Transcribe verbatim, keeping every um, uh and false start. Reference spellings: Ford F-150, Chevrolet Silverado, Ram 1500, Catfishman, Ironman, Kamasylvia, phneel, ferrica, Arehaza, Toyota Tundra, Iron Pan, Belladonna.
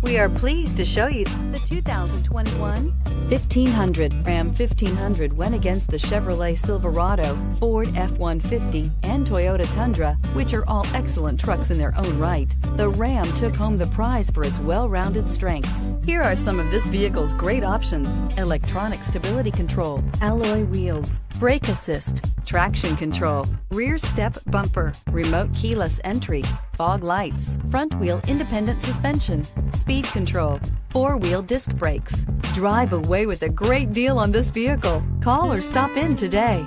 We are pleased to show you the two thousand twenty-one fifteen hundred. Ram fifteen hundred went against the Chevrolet Silverado, Ford F one fifty, and Toyota Tundra, which are all excellent trucks in their own right. The Ram took home the prize for its well-rounded strengths. Here are some of this vehicle's great options: electronic stability control, alloy wheels, brake assist, traction control, rear step bumper, remote keyless entry, fog lights, front wheel independent suspension, speed control, four-wheel disc brakes. Drive away with a great deal on this vehicle. Call or stop in today.